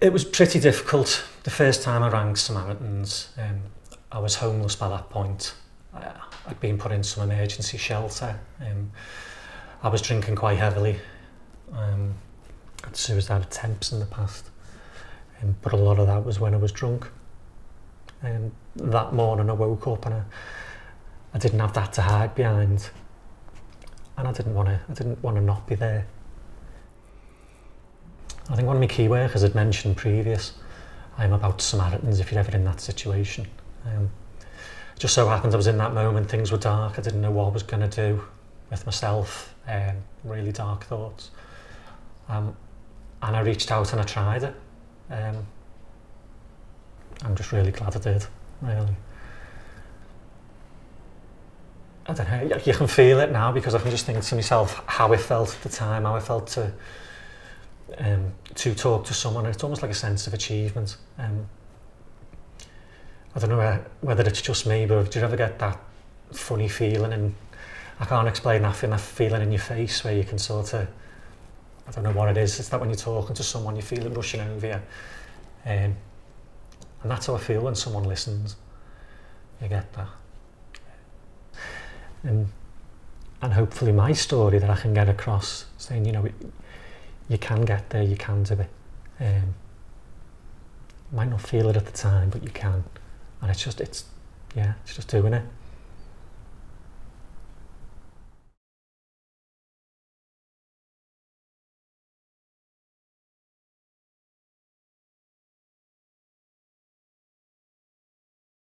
It was pretty difficult the first time I rang Samaritans. I was homeless by that point. I'd been put in some emergency shelter. I was drinking quite heavily. Had suicide attempts in the past, but a lot of that was when I was drunk. And that morning I woke up and I didn't have that to hide behind, and I didn't want to not be there. I think one of my key workers had mentioned previous, I'm about Samaritans if you're ever in that situation. Just so happened I was in that moment, things were dark, I didn't know what I was going to do with myself, really dark thoughts. And I reached out and I tried it. I'm just really glad I did, really. I don't know, you can feel it now because I can just think to myself how it felt at the time, how I felt to talk to someone. It's almost like a sense of achievement. I don't know whether it's just me, but do you ever get that funny feeling, and I can't explain that feeling in your face where you can sort of, I don't know what it is, it's that when you're talking to someone you feel it rushing over you. And that's how I feel when someone listens. You get that. And hopefully my story that I can get across, saying, you know, you can get there, you can do it. Might not feel it at the time, but you can. And it's just, yeah, it's just doing it.